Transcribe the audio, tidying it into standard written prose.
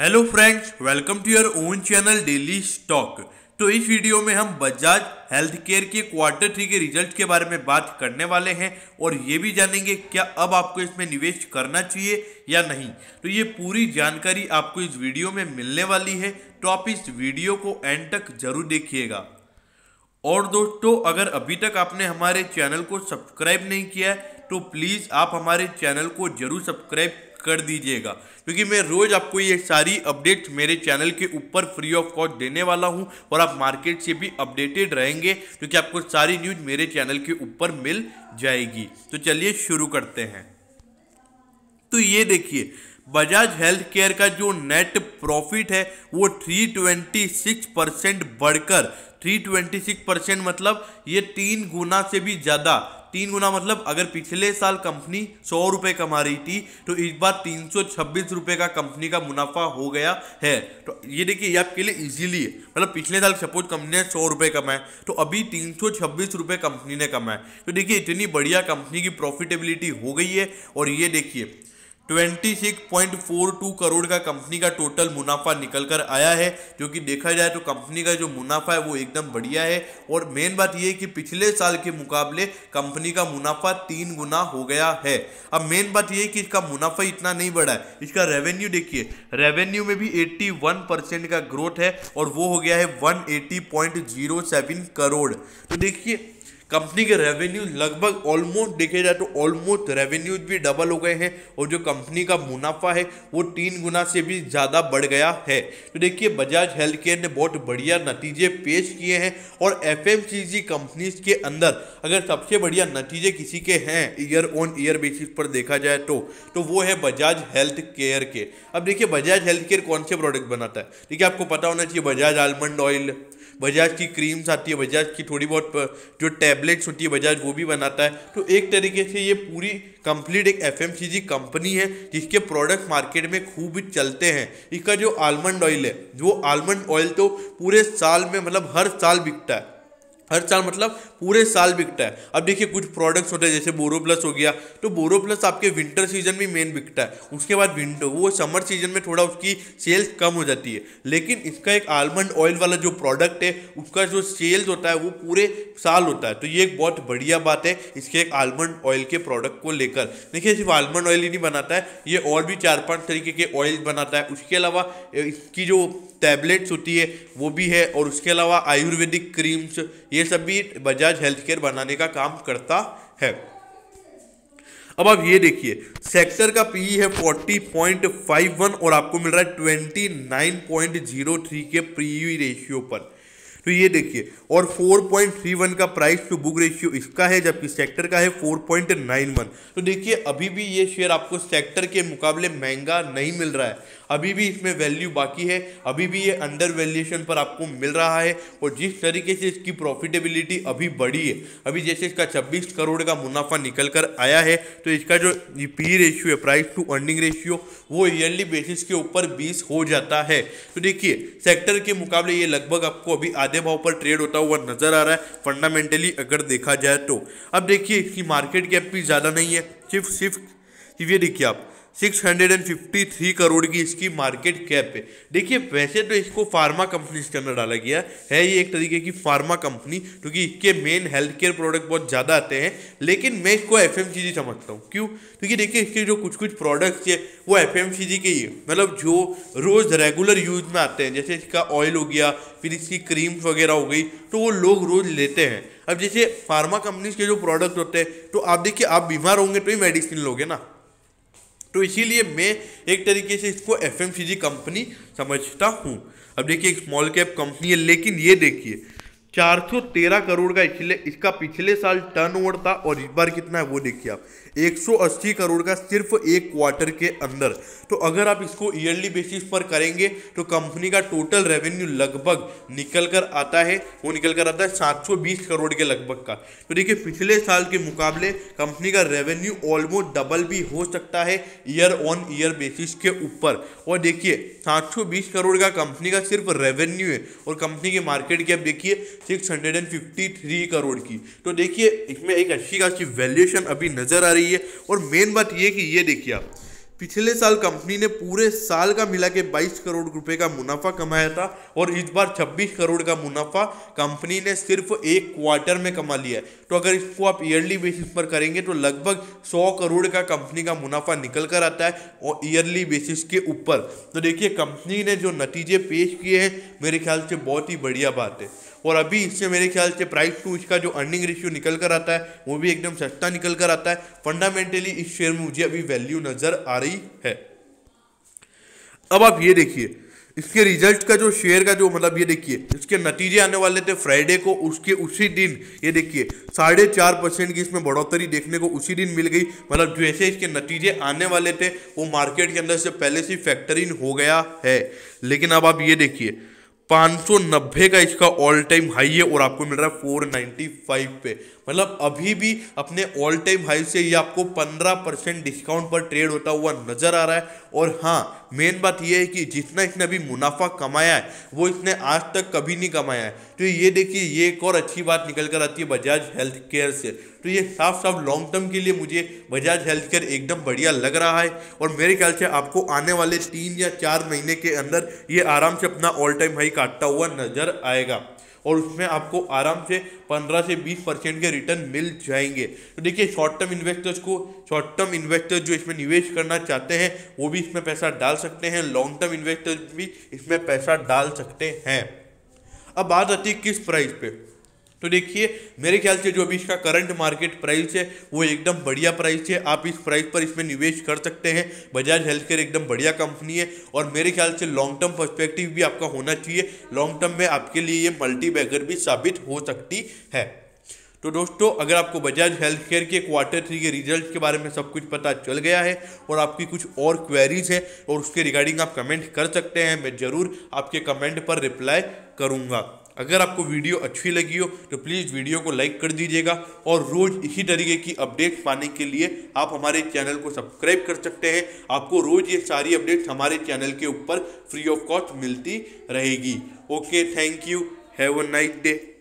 Hello friends, welcome to your own channel daily stock. तो इस video में हम बजाज हेल्थ केयर के Q3 के रिजल्ट के बारे में बात करने वाले हैं और ये भी जानेंगे क्या अब आपको इसमें निवेश करना चाहिए या नहीं। तो ये पूरी जानकारी आपको इस वीडियो में मिलने वाली है, तो आप इस वीडियो को एंड तक जरूर देखिएगा। और दोस्तों, अगर अभी तक आपने हमारे चैनल को सब्सक्राइब नहीं किया है तो प्लीज़ आप हमारे चैनल को जरूर सब्सक्राइब कर दीजिएगा, क्योंकि मैं रोज़ आपको ये सारी अपडेट्स मेरे चैनल के ऊपर फ्री ऑफ कॉस्ट देने वाला हूं और आप मार्केट से भी अपडेटेड रहेंगे, क्योंकि आपको सारी न्यूज़ मेरे चैनल के ऊपर मिल जाएगी। तो चलिए शुरू करते हैं। तो ये देखिए, बजाज हेल्थ केयर का जो नेट प्रॉफिट है वो 326% बढ़कर 326% मतलब ये 3 गुना से भी ज़्यादा, 3 गुना मतलब अगर पिछले साल कंपनी 100 रुपये कमा रही थी तो इस बार 326 रुपये का कंपनी का मुनाफा हो गया है। तो ये देखिए, ये आपके लिए इजीली है, मतलब पिछले साल सपोज कंपनी ने 100 रुपये कमाए तो अभी 326 रुपये कंपनी ने कमाए। तो देखिए इतनी बढ़िया कंपनी की प्रॉफिटेबिलिटी हो गई है। और ये देखिए 26.42 करोड़ का कंपनी का टोटल मुनाफा निकल कर आया है, जो कि देखा जाए तो कंपनी का जो मुनाफा है वो एकदम बढ़िया है। और मेन बात ये है कि पिछले साल के मुकाबले कंपनी का मुनाफा 3 गुना हो गया है। अब मेन बात ये है कि इसका मुनाफा इतना नहीं बढ़ा है, इसका रेवेन्यू देखिए, रेवेन्यू में भी 81% का ग्रोथ है और वो हो गया है 180.07 करोड़। तो देखिए कंपनी के रेवेन्यू लगभग ऑलमोस्ट देखे जाए तो ऑलमोस्ट रेवेन्यूज भी डबल हो गए हैं और जो कंपनी का मुनाफा है वो 3 गुना से भी ज़्यादा बढ़ गया है। तो देखिए बजाज हेल्थ केयर ने बहुत बढ़िया नतीजे पेश किए हैं और FMCG कंपनीज के अंदर अगर सबसे बढ़िया नतीजे किसी के हैं ईयर ऑन ईयर बेसिस पर देखा जाए तो वो है बजाज हेल्थ केयर के। अब देखिए बजाज हेल्थ केयर कौन से प्रोडक्ट बनाता है, देखिए आपको पता होना चाहिए, बजाज आलमंड ऑयल, बजाज की क्रीम्स आती है, बजाज की थोड़ी बहुत जो टैबलेट्स होती है बजाज वो भी बनाता है। तो एक तरीके से ये पूरी कंप्लीट एक FMCG कंपनी है जिसके प्रोडक्ट मार्केट में खूब चलते हैं। इसका जो आलमंड ऑयल है, वो आलमंड ऑयल तो पूरे साल में मतलब हर साल बिकता है, हर साल मतलब पूरे साल बिकता है। अब देखिए कुछ प्रोडक्ट्स होते हैं जैसे बोरो प्लस हो गया, तो बोरो प्लस आपके विंटर सीजन में मेन बिकता है, उसके बाद वो समर सीजन में थोड़ा उसकी सेल्स कम हो जाती है। लेकिन इसका एक आलमंड ऑयल वाला जो प्रोडक्ट है उसका जो सेल्स होता है वो पूरे साल होता है। तो ये एक बहुत बढ़िया बात है इसके एक आलमंड ऑयल के प्रोडक्ट को लेकर। देखिए सिर्फ आलमंड ऑयल ही नहीं बनाता है ये, और भी 4-5 तरीके के ऑयल बनाता है। उसके अलावा इसकी जो टैबलेट्स होती है वो भी है और उसके अलावा आयुर्वेदिक क्रीम्स, ये सब भी बजाज हेल्थ केयर बनाने का काम करता है। अब आप ये देखिए, सेक्टर का पीई है 40.51 और आपको मिल रहा है 29.03 के पीई रेशियो पर। तो ये देखिए, और 4.31 का प्राइस टू बुक रेशियो इसका है, जबकि सेक्टर का है 4.91। तो देखिए अभी भी ये शेयर आपको सेक्टर के मुकाबले महंगा नहीं मिल रहा है, अभी भी इसमें वैल्यू बाकी है, अभी भी ये अंडर वैल्यूएशन पर आपको मिल रहा है। और जिस तरीके से इसकी प्रॉफिटेबिलिटी अभी बढ़ी है, अभी जैसे इसका 26 करोड़ का मुनाफा निकल कर आया है, तो इसका जो पी रेशियो है, प्राइस टू अर्निंग रेशियो, वो ईयरली बेसिस के ऊपर 20 हो जाता है। तो देखिए सेक्टर के मुकाबले ये लगभग आपको अभी आधे भाव पर ट्रेड होता हुआ नजर आ रहा है फंडामेंटली अगर देखा जाए तो। अब देखिए इसकी मार्केट कैप भी ज़्यादा नहीं है, सिर्फ ये देखिए आप 653 करोड़ की इसकी मार्केट कैप है। देखिए वैसे तो इसको फार्मा कंपनी के अंदर डाला गया है, ये एक तरीके की फार्मा कंपनी, क्योंकि इसके मेन हेल्थ केयर प्रोडक्ट बहुत ज़्यादा आते हैं, लेकिन मैं इसको FMCG समझता हूँ। क्यों? क्योंकि देखिए इसके जो कुछ कुछ प्रोडक्ट्स है वो FMCG के ही है, मतलब जो रोज़ रेगुलर यूज में आते हैं, जैसे इसका ऑयल हो गया, फिर इसकी क्रीम्स वगैरह हो गई, तो वो लोग रोज लेते हैं। अब जैसे फार्मा कंपनीज के जो प्रोडक्ट होते हैं, तो आप देखिए आप बीमार होंगे तो ही मेडिसिन लोगे ना, तो इसीलिए मैं एक तरीके से इसको FMCG कंपनी समझता हूँ। अब देखिए स्मॉल कैप कंपनी है, लेकिन ये देखिए 413 करोड़ का इसका पिछले साल टर्नओवर था और इस बार कितना है वो देखिए आप 180 करोड़ का, सिर्फ एक क्वार्टर के अंदर। तो अगर आप इसको ईयरली बेसिस पर करेंगे तो कंपनी का टोटल रेवेन्यू लगभग निकल कर आता है, वो निकल कर आता है 720 करोड़ के लगभग का। तो देखिए पिछले साल के मुकाबले कंपनी का रेवेन्यू ऑलमोस्ट डबल भी हो सकता है ईयर ऑन ईयर बेसिस के ऊपर। और देखिए 720 करोड़ का कंपनी का सिर्फ रेवेन्यू है और कंपनी की मार्केट कैप देखिए 653 करोड़ की। तो देखिए इसमें एक अच्छी खासी वैल्यूएशन अभी नज़र आ रही है। और मेन बात ये कि ये देखिए आप पिछले साल कंपनी ने पूरे साल का मिला के 22 करोड़ रुपए का मुनाफा कमाया था और इस बार 26 करोड़ का मुनाफा कंपनी ने सिर्फ एक क्वार्टर में कमा लिया है। तो अगर इसको आप ईयरली बेसिस पर करेंगे तो लगभग 100 करोड़ का कंपनी का मुनाफा निकल कर आता है और ईयरली बेसिस के ऊपर। तो देखिए कंपनी ने जो नतीजे पेश किए हैं मेरे ख्याल से बहुत ही बढ़िया बात है। और अभी इससे मेरे ख्याल से प्राइस टू इसका जो अर्निंग रेशियो निकल कर आता है वो भी एकदम सस्ता निकल कर आता है। फंडामेंटली इस शेयर में मुझे अभी वैल्यू नजर आ रही है। अब आप ये देखिए इसके रिजल्ट का जो शेयर का जो मतलब ये देखिए इसके नतीजे आने वाले थे फ्राइडे को, उसके उसी दिन ये देखिए 4.5% की इसमें बढ़ोतरी देखने को उसी दिन मिल गई। मतलब जैसे इसके नतीजे आने वाले थे वो मार्केट के अंदर से पहले से फैक्टर इन हो गया है। लेकिन अब आप ये देखिए 590 का इसका ऑल टाइम हाई है और आपको मिल रहा है 495 पे। मतलब अभी भी अपने ऑल टाइम हाई से ये आपको 15% डिस्काउंट पर ट्रेड होता हुआ नज़र आ रहा है। और हाँ, मेन बात ये है कि जितना इसने अभी मुनाफा कमाया है वो इसने आज तक कभी नहीं कमाया है। तो ये देखिए ये एक और अच्छी बात निकल कर आती है बजाज हेल्थ केयर से। तो ये साफ साफ लॉन्ग टर्म के लिए मुझे बजाज हेल्थ केयर एकदम बढ़िया लग रहा है। और मेरे ख्याल से आपको आने वाले 3 या 4 महीने के अंदर ये आराम से अपना ऑल टाइम हाई काटता हुआ नजर आएगा और उसमें आपको आराम से 15 से 20% के रिटर्न मिल जाएंगे। तो देखिए शॉर्ट टर्म इन्वेस्टर्स जो इसमें निवेश करना चाहते हैं वो भी इसमें पैसा डाल सकते हैं, लॉन्ग टर्म इन्वेस्टर्स भी इसमें पैसा डाल सकते हैं। अब बात आती है किस प्राइस पे। तो देखिए मेरे ख्याल से जो अभी इसका करंट मार्केट प्राइस है वो एकदम बढ़िया प्राइस है। आप इस प्राइस पर इसमें निवेश कर सकते हैं। बजाज हेल्थ केयर एकदम बढ़िया कंपनी है और मेरे ख्याल से लॉन्ग टर्म पर्सपेक्टिव भी आपका होना चाहिए। लॉन्ग टर्म में आपके लिए ये मल्टी बैगर भी साबित हो सकती है। तो दोस्तों अगर आपको बजाज हेल्थ केयर के क्वार्टर 3 के रिजल्ट के बारे में सब कुछ पता चल गया है और आपकी कुछ और क्वेरीज है और उसके रिगार्डिंग आप कमेंट कर सकते हैं, मैं ज़रूर आपके कमेंट पर रिप्लाई करूँगा। अगर आपको वीडियो अच्छी लगी हो तो प्लीज़ वीडियो को लाइक कर दीजिएगा और रोज़ इसी तरीके की अपडेट्स पाने के लिए आप हमारे चैनल को सब्सक्राइब कर सकते हैं। आपको रोज़ ये सारी अपडेट्स हमारे चैनल के ऊपर फ्री ऑफ कॉस्ट मिलती रहेगी। Okay, thank you, have a nice day.